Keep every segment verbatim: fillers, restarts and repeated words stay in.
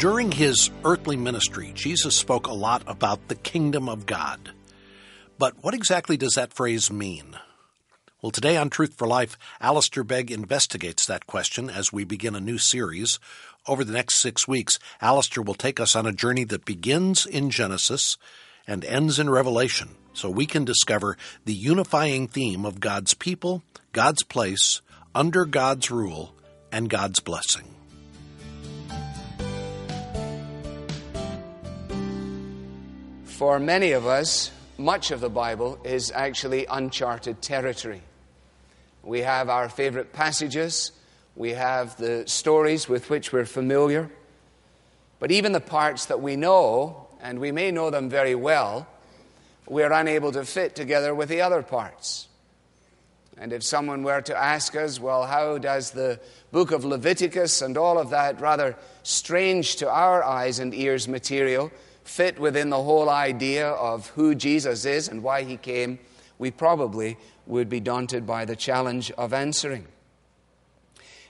During his earthly ministry, Jesus spoke a lot about the kingdom of God. But what exactly does that phrase mean? Well, today on Truth for Life, Alistair Begg investigates that question as we begin a new series. Over the next six weeks, Alistair will take us on a journey that begins in Genesis and ends in Revelation, so we can discover the unifying theme of God's people, God's place, under God's rule, and God's blessing. For many of us, much of the Bible is actually uncharted territory. We have our favorite passages. We have the stories with which we're familiar. But even the parts that we know, and we may know them very well, we're unable to fit together with the other parts. And if someone were to ask us, well, how does the book of Leviticus and all of that rather strange to our eyes and ears material fit within the whole idea of who Jesus is and why he came, we probably would be daunted by the challenge of answering.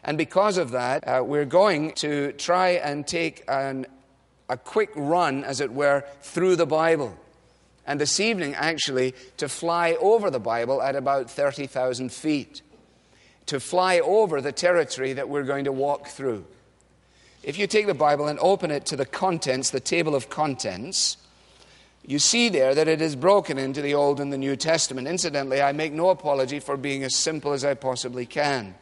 And because of that, uh, we're going to try and take an, a quick run, as it were, through the Bible. And this evening, actually, to fly over the Bible at about thirty thousand feet. To fly over the territory that we're going to walk through. If you take the Bible and open it to the contents, the table of contents, you see there that it is broken into the Old and the New Testament. Incidentally, I make no apology for being as simple as I possibly can.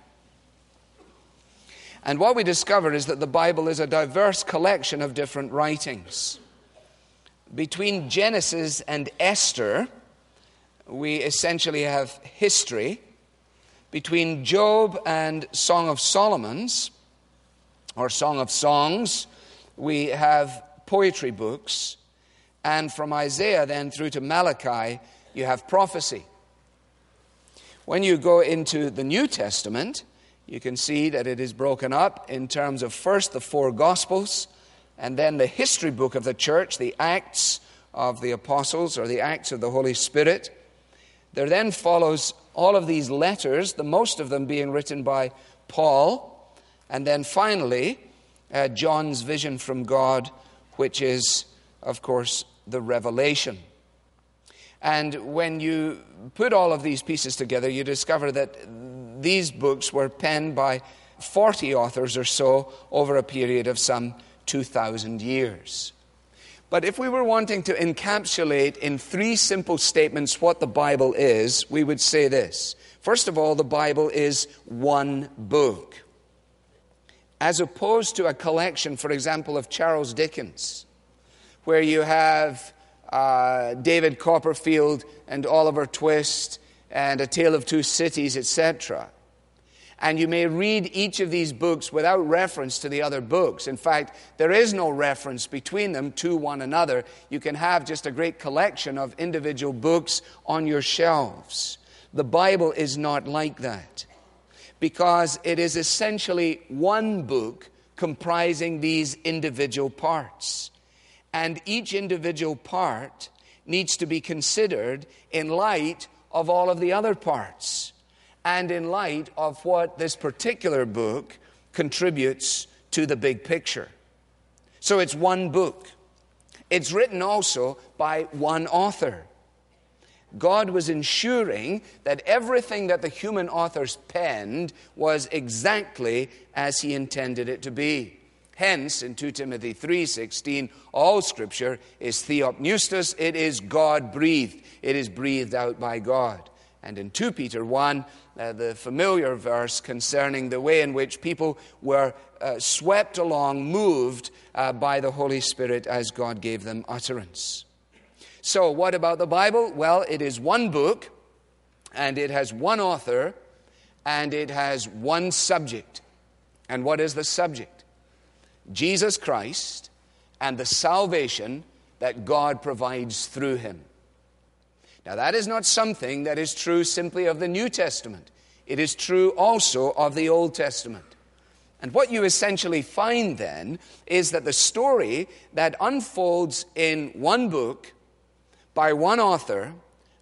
And what we discover is that the Bible is a diverse collection of different writings. Between Genesis and Esther, we essentially have history. Between Job and Song of Solomon's, or Song of Songs, we have poetry books. And from Isaiah then through to Malachi, you have prophecy. When you go into the New Testament, you can see that it is broken up in terms of first the four Gospels, and then the history book of the church, the Acts of the Apostles, or the Acts of the Holy Spirit. There then follows all of these letters, the most of them being written by Paul. And then finally, uh, John's vision from God, which is, of course, the Revelation. And when you put all of these pieces together, you discover that these books were penned by forty authors or so over a period of some two thousand years. But if we were wanting to encapsulate in three simple statements what the Bible is, we would say this. First of all, the Bible is one book, as opposed to a collection, for example, of Charles Dickens, where you have uh, David Copperfield and Oliver Twist and A Tale of Two Cities, et cetera. And you may read each of these books without reference to the other books. In fact, there is no reference between them to one another. You can have just a great collection of individual books on your shelves. The Bible is not like that, because it is essentially one book comprising these individual parts. And each individual part needs to be considered in light of all of the other parts, and in light of what this particular book contributes to the big picture. So it's one book. It's written also by one author. God was ensuring that everything that the human authors penned was exactly as he intended it to be. Hence, in two Timothy three sixteen, all Scripture is theopneustos, it is God-breathed. It is breathed out by God. And in two Peter one, uh, the familiar verse concerning the way in which people were uh, swept along, moved uh, by the Holy Spirit as God gave them utterance. So what about the Bible? Well, it is one book, and it has one author, and it has one subject. And what is the subject? Jesus Christ and the salvation that God provides through him. Now, that is not something that is true simply of the New Testament. It is true also of the Old Testament. And what you essentially find then is that the story that unfolds in one book by one author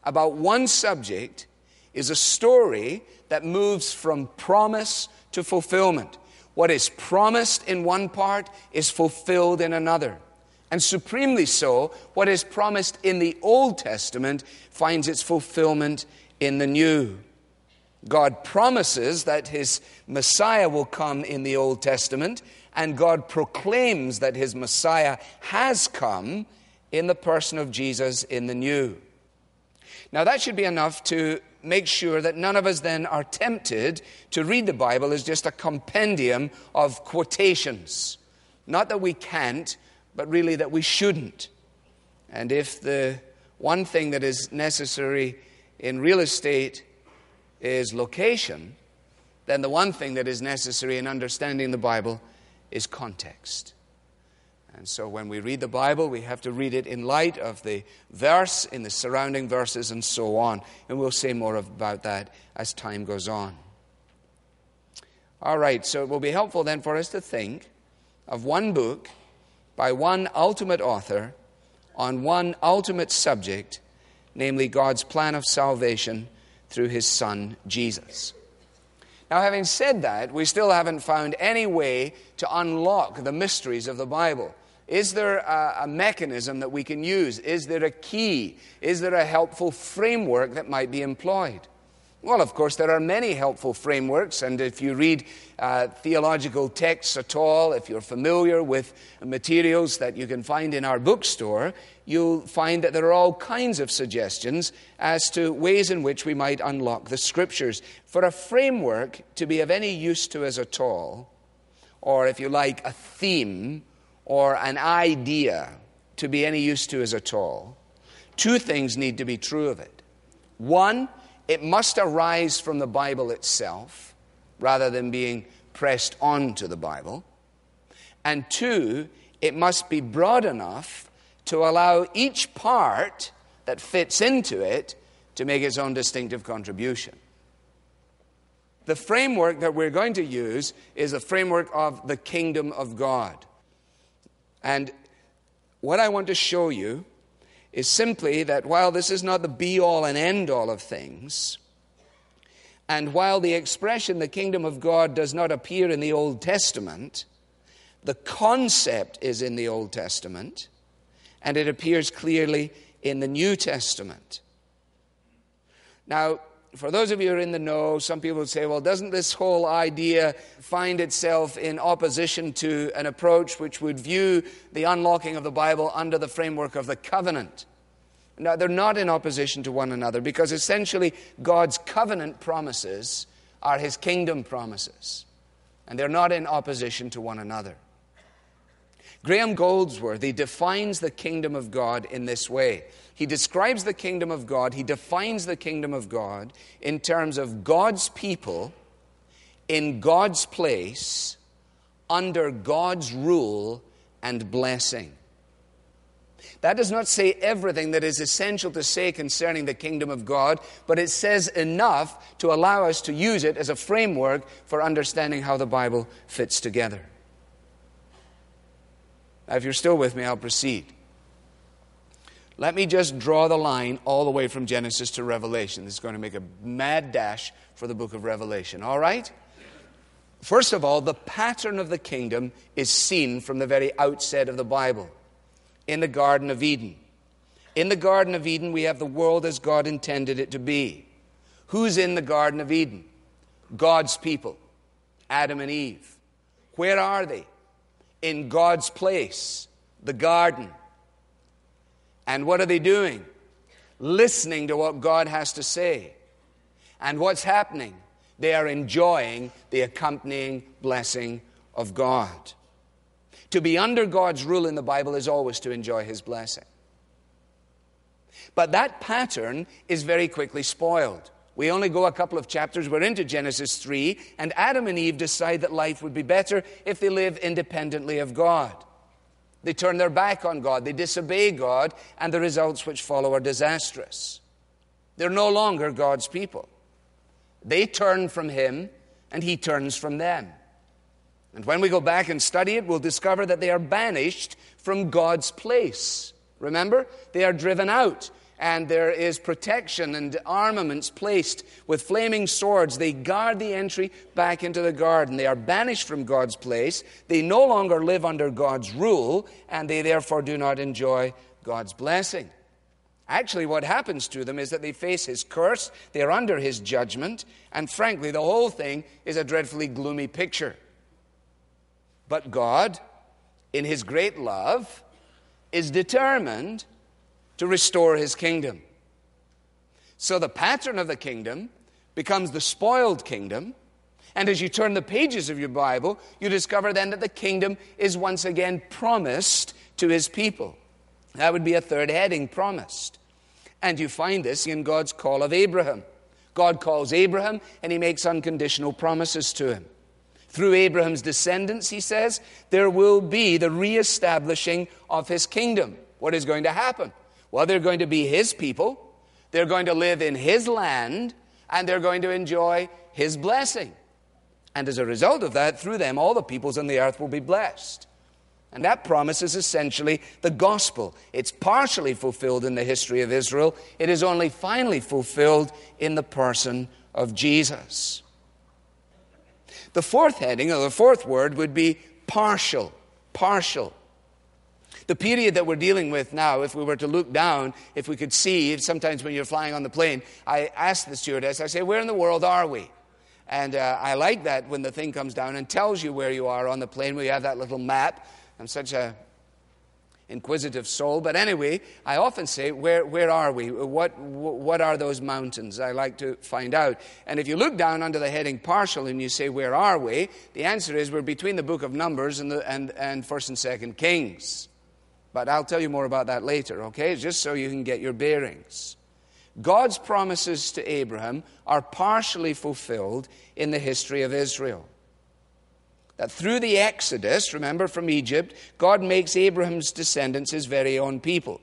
about one subject is a story that moves from promise to fulfillment. What is promised in one part is fulfilled in another. And supremely so, what is promised in the Old Testament finds its fulfillment in the New. God promises that his Messiah will come in the Old Testament, and God proclaims that his Messiah has come in the person of Jesus in the New. Now that should be enough to make sure that none of us then are tempted to read the Bible as just a compendium of quotations. Not that we can't, but really that we shouldn't. And if the one thing that is necessary in real estate is location, then the one thing that is necessary in understanding the Bible is context. And so when we read the Bible, we have to read it in light of the verse, in the surrounding verses, and so on. And we'll say more about that as time goes on. All right, so it will be helpful then for us to think of one book by one ultimate author on one ultimate subject, namely God's plan of salvation through his Son, Jesus. Now, having said that, we still haven't found any way to unlock the mysteries of the Bible. Is there a, a mechanism that we can use? Is there a key? Is there a helpful framework that might be employed? Well, of course, there are many helpful frameworks, and if you read uh, theological texts at all, if you're familiar with materials that you can find in our bookstore, you'll find that there are all kinds of suggestions as to ways in which we might unlock the Scriptures. For a framework to be of any use to us at all, or if you like, a theme or an idea to be any use to us at all, two things need to be true of it. One, it must arise from the Bible itself, rather than being pressed on to the Bible. And two, it must be broad enough to allow each part that fits into it to make its own distinctive contribution. The framework that we're going to use is the framework of the Kingdom of God. And what I want to show you is simply that while this is not the be-all and end-all of things, and while the expression, the kingdom of God, does not appear in the Old Testament, the concept is in the Old Testament, and it appears clearly in the New Testament. Now, for those of you who are in the know, some people would say, well, doesn't this whole idea find itself in opposition to an approach which would view the unlocking of the Bible under the framework of the covenant? No, they're not in opposition to one another, because essentially God's covenant promises are his kingdom promises, and they're not in opposition to one another. Graham Goldsworthy defines the kingdom of God in this way. He describes the kingdom of God, he defines the kingdom of God in terms of God's people in God's place under God's rule and blessing. That does not say everything that is essential to say concerning the kingdom of God, but it says enough to allow us to use it as a framework for understanding how the Bible fits together. Now, if you're still with me, I'll proceed. Let me just draw the line all the way from Genesis to Revelation. This is going to make a mad dash for the book of Revelation, all right? First of all, the pattern of the kingdom is seen from the very outset of the Bible, in the Garden of Eden. In the Garden of Eden, we have the world as God intended it to be. Who's in the Garden of Eden? God's people, Adam and Eve. Where are they? In God's place, the garden. And what are they doing? Listening to what God has to say. And what's happening? They are enjoying the accompanying blessing of God. To be under God's rule in the Bible is always to enjoy his blessing. But that pattern is very quickly spoiled. We only go a couple of chapters. We're into Genesis three, and Adam and Eve decide that life would be better if they live independently of God. They turn their back on God. They disobey God, and the results which follow are disastrous. They're no longer God's people. They turn from him, and he turns from them. And when we go back and study it, we'll discover that they are banished from God's place. Remember? They are driven out. and there is protection and armaments placed with flaming swords. They guard the entry back into the garden. They are banished from God's place. They no longer live under God's rule, and they therefore do not enjoy God's blessing. Actually, what happens to them is that they face his curse, they are under his judgment, and frankly, the whole thing is a dreadfully gloomy picture. But God, in his great love, is determined to restore his kingdom. So the pattern of the kingdom becomes the spoiled kingdom, and as you turn the pages of your Bible, you discover then that the kingdom is once again promised to his people. That would be a third heading, promised. And you find this in God's call of Abraham. God calls Abraham, and he makes unconditional promises to him. Through Abraham's descendants, he says, there will be the reestablishing of his kingdom. What is going to happen? Well, they're going to be his people, they're going to live in his land, and they're going to enjoy his blessing. And as a result of that, through them, all the peoples on the earth will be blessed. And that promise is essentially the gospel. It's partially fulfilled in the history of Israel. It is only finally fulfilled in the person of Jesus. The fourth heading, or the fourth word, would be partial. Partial. The period that we're dealing with now, if we were to look down, if we could see, sometimes when you're flying on the plane, I ask the stewardess, I say, where in the world are we? And uh, I like that when the thing comes down and tells you where you are on the plane. We have that little map. I'm such a inquisitive soul. But anyway, I often say, where where are we? What what are those mountains? I like to find out. And if you look down under the heading partial and you say, where are we? The answer is we're between the book of Numbers and the, and, and First and Second Kings. But I'll tell you more about that later, okay? Just so you can get your bearings. God's promises to Abraham are partially fulfilled in the history of Israel. That through the Exodus, remember from Egypt, God makes Abraham's descendants his very own people.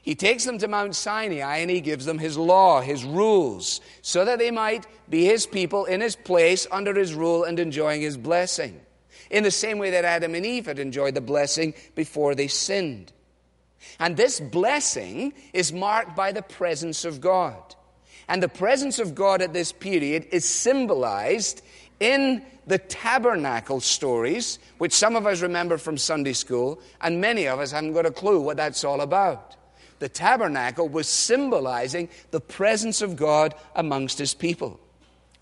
He takes them to Mount Sinai and he gives them his law, his rules, so that they might be his people in his place under his rule and enjoying his blessing. In the same way that Adam and Eve had enjoyed the blessing before they sinned. And this blessing is marked by the presence of God. And the presence of God at this period is symbolized in the tabernacle stories, which some of us remember from Sunday school, and many of us haven't got a clue what that's all about. The tabernacle was symbolizing the presence of God amongst his people.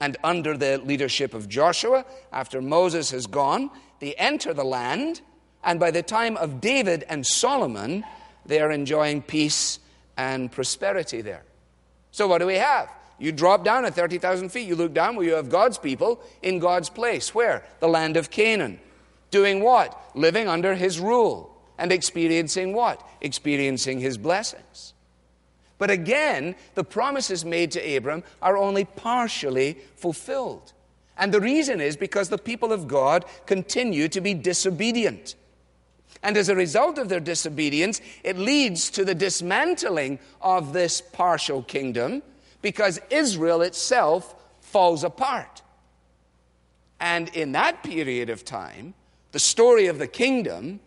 And under the leadership of Joshua, after Moses has gone, they enter the land, and by the time of David and Solomon, they are enjoying peace and prosperity there. So what do we have? You drop down at thirty thousand feet. You look down where you have God's people in God's place. Where? The land of Canaan. Doing what? Living under his rule. And experiencing what? Experiencing his blessings. But again, the promises made to Abram are only partially fulfilled. And the reason is because the people of God continue to be disobedient. And as a result of their disobedience, it leads to the dismantling of this partial kingdom, because Israel itself falls apart. And in that period of time, the story of the kingdom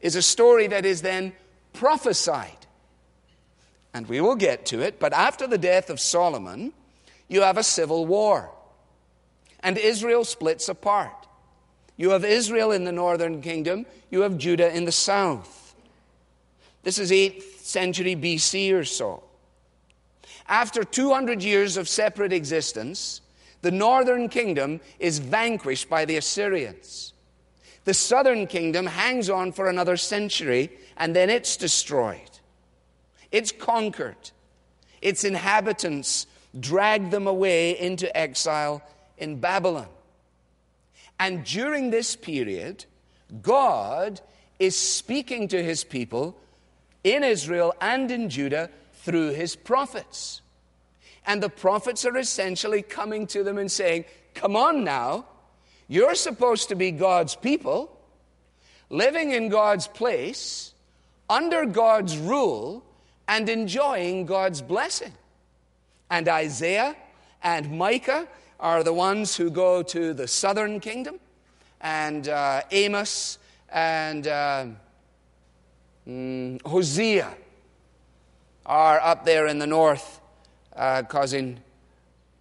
is a story that is then prophesied. And we will get to it, but after the death of Solomon, you have a civil war. And Israel splits apart. You have Israel in the northern kingdom, you have Judah in the south. This is eighth century B C or so. After two hundred years of separate existence, the northern kingdom is vanquished by the Assyrians. The southern kingdom hangs on for another century, and then it's destroyed. It's conquered. Its inhabitants drag them away into exile in Babylon. And during this period, God is speaking to his people in Israel and in Judah through his prophets. And the prophets are essentially coming to them and saying, come on now, you're supposed to be God's people, living in God's place, under God's rule, and enjoying God's blessing. And Isaiah and Micah are the ones who go to the southern kingdom, and uh, Amos and uh, mm, Hosea are up there in the north uh, causing,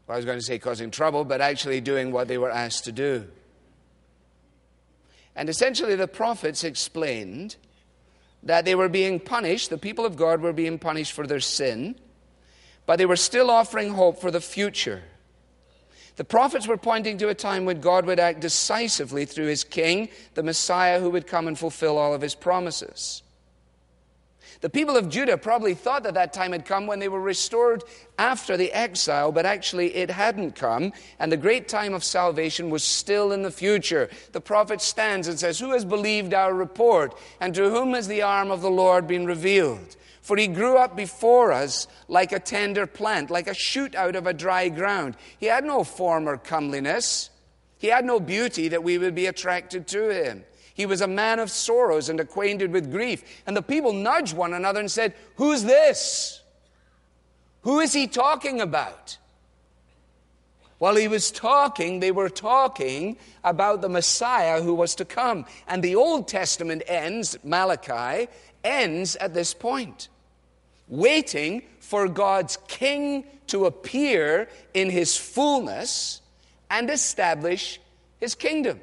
well, I was going to say causing trouble, but actually doing what they were asked to do. And essentially the prophets explained that they were being punished, the people of God were being punished for their sin, but they were still offering hope for the future. The prophets were pointing to a time when God would act decisively through his king, the Messiah, who would come and fulfill all of his promises. The people of Judah probably thought that that time had come when they were restored after the exile, but actually it hadn't come, and the great time of salvation was still in the future. The prophet stands and says, "Who has believed our report, and to whom has the arm of the Lord been revealed? For he grew up before us like a tender plant, like a shoot out of a dry ground. He had no form or comeliness. He had no beauty that we would be attracted to him. He was a man of sorrows and acquainted with grief." And the people nudged one another and said, "Who's this? Who is he talking about?" While he was talking, they were talking about the Messiah who was to come. And the Old Testament ends, Malachi, ends at this point. Waiting for God's king to appear in his fullness and establish his kingdom.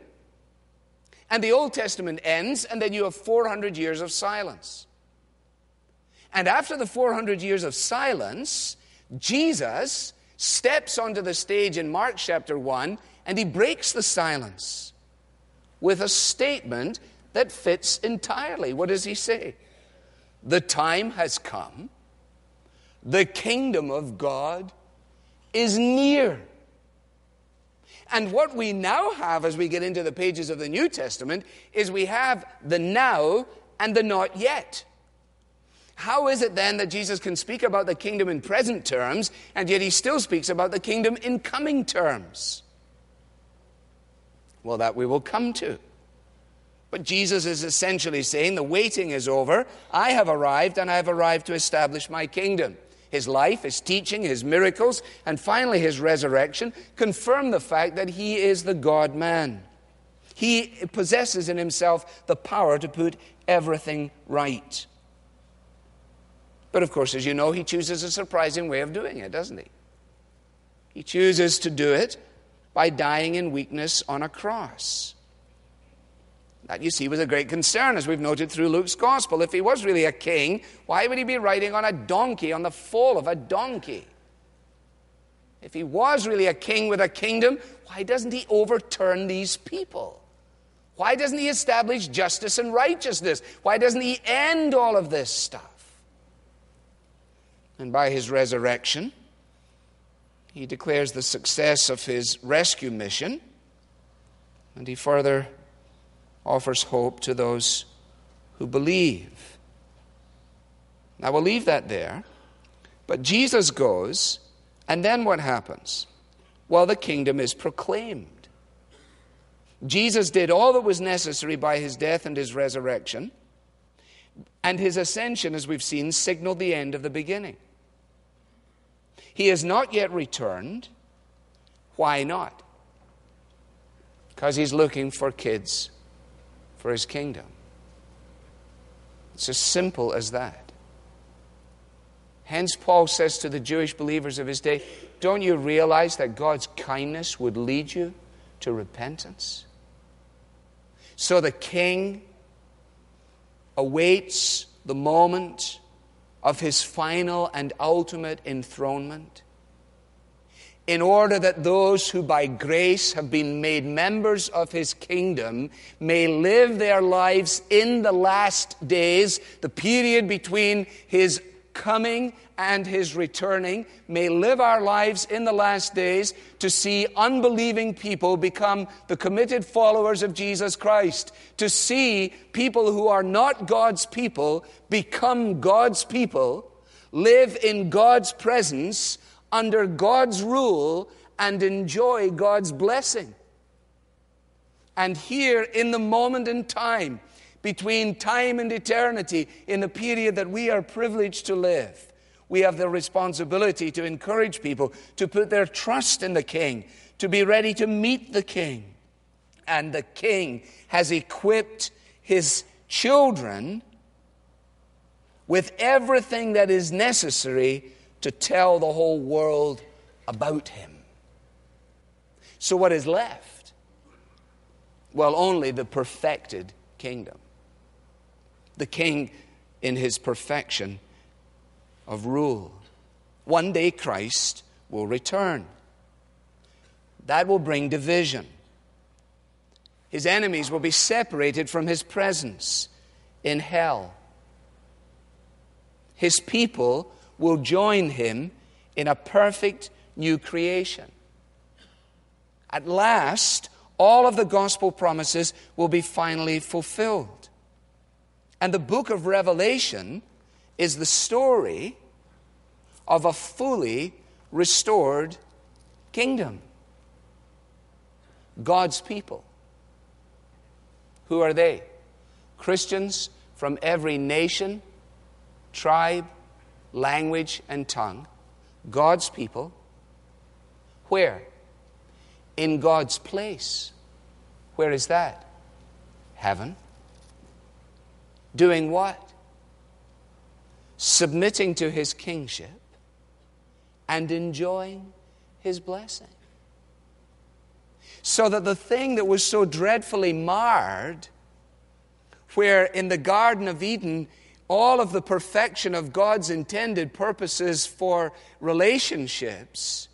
And the Old Testament ends, and then you have four hundred years of silence. And after the four hundred years of silence, Jesus steps onto the stage in Mark chapter one, and he breaks the silence with a statement that fits entirely. What does he say? "The time has come. The kingdom of God is near." And what we now have as we get into the pages of the New Testament is we have the now and the not yet. How is it then that Jesus can speak about the kingdom in present terms, and yet he still speaks about the kingdom in coming terms? Well, that we will come to. But Jesus is essentially saying the waiting is over. I have arrived, and I have arrived to establish my kingdom. His life, his teaching, his miracles, and finally his resurrection confirm the fact that he is the God-man. He possesses in himself the power to put everything right. But of course, as you know, he chooses a surprising way of doing it, doesn't he? He chooses to do it by dying in weakness on a cross. That, you see, was a great concern, as we've noted through Luke's gospel. If he was really a king, why would he be riding on a donkey, on the foal of a donkey? If he was really a king with a kingdom, why doesn't he overturn these people? Why doesn't he establish justice and righteousness? Why doesn't he end all of this stuff? And by his resurrection, he declares the success of his rescue mission, and he further offers hope to those who believe. Now, we'll leave that there. But Jesus goes, and then what happens? Well, the kingdom is proclaimed. Jesus did all that was necessary by his death and his resurrection, and his ascension, as we've seen, signaled the end of the beginning. He has not yet returned. Why not? Because he's looking for kids for his kingdom. It's as simple as that. Hence, Paul says to the Jewish believers of his day, "Don't you realize that God's kindness would lead you to repentance?" So the king awaits the moment of his final and ultimate enthronement, in order that those who by grace have been made members of his kingdom may live their lives in the last days, the period between his coming and his returning, may live our lives in the last days to see unbelieving people become the committed followers of Jesus Christ, to see people who are not God's people become God's people, live in God's presence, under God's rule, and enjoy God's blessing. And here, in the moment in time, between time and eternity, in the period that we are privileged to live, we have the responsibility to encourage people to put their trust in the King, to be ready to meet the King. And the King has equipped his children with everything that is necessary to tell the whole world about him. So what is left? Well, only the perfected kingdom. The king in his perfection of rule. One day Christ will return. That will bring division. His enemies will be separated from his presence in hell. His people will join him in a perfect new creation. At last, all of the gospel promises will be finally fulfilled. And the book of Revelation is the story of a fully restored kingdom. God's people. Who are they? Christians from every nation, tribe, language, and tongue. God's people. Where? In God's place. Where is that? Heaven. Doing what? Submitting to his kingship and enjoying his blessing. So that the thing that was so dreadfully marred, where in the Garden of Eden, all of the perfection of God's intended purposes for relationships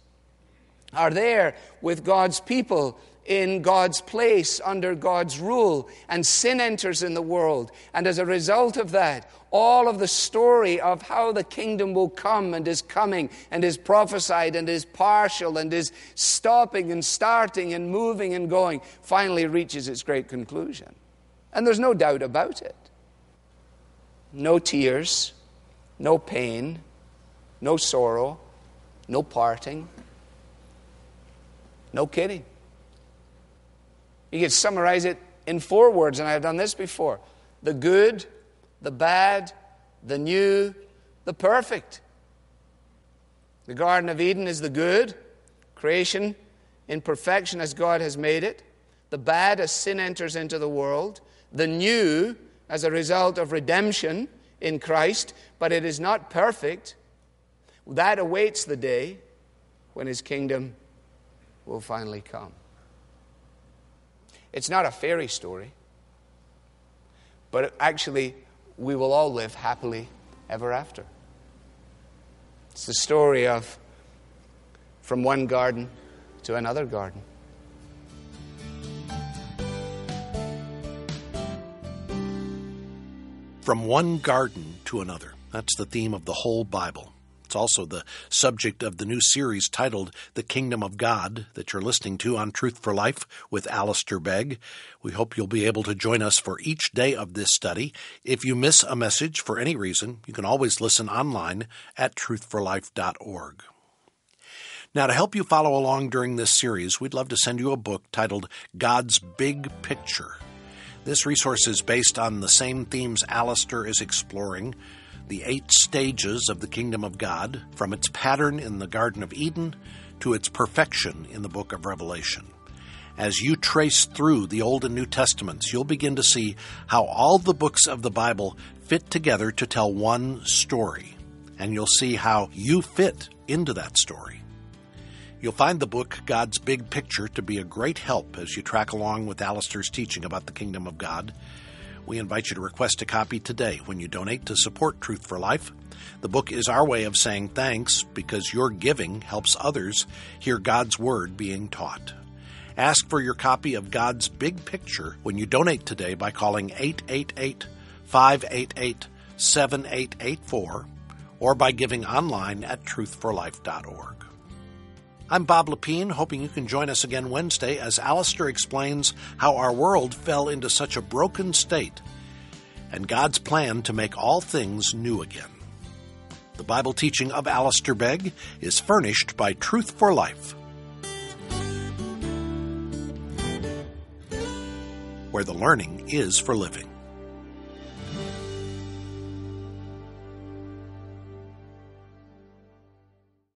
are there with God's people in God's place under God's rule, and sin enters in the world. And as a result of that, all of the story of how the kingdom will come and is coming and is prophesied and is partial and is stopping and starting and moving and going finally reaches its great conclusion. And there's no doubt about it. No tears, no pain, no sorrow, no parting, no kidding. You could summarize it in four words, and I've done this before. The good, the bad, the new, the perfect. The Garden of Eden is the good, creation in perfection as God has made it. The bad as sin enters into the world. The new as a result of redemption in Christ, but it is not perfect. That awaits the day when his kingdom will finally come. It's not a fairy story, but actually we will all live happily ever after. It's the story of from one garden to another garden. From one garden to another. That's the theme of the whole Bible. It's also the subject of the new series titled The Kingdom of God that you're listening to on Truth for Life with Alistair Begg. We hope you'll be able to join us for each day of this study. If you miss a message for any reason, you can always listen online at truth for life dot org. Now, to help you follow along during this series, we'd love to send you a book titled God's Big Picture. This resource is based on the same themes Alistair is exploring, the eight stages of the kingdom of God, from its pattern in the Garden of Eden to its perfection in the book of Revelation. As you trace through the Old and New Testaments, you'll begin to see how all the books of the Bible fit together to tell one story, and you'll see how you fit into that story. You'll find the book, God's Big Picture, to be a great help as you track along with Alistair's teaching about the kingdom of God. We invite you to request a copy today when you donate to support Truth for Life. The book is our way of saying thanks because your giving helps others hear God's Word being taught. Ask for your copy of God's Big Picture when you donate today by calling eight eight eight, five eight eight, seven eight eight four or by giving online at truth for life dot org. I'm Bob Lepine, hoping you can join us again Wednesday as Alistair explains how our world fell into such a broken state and God's plan to make all things new again. The Bible teaching of Alistair Begg is furnished by Truth for Life, where the learning is for living.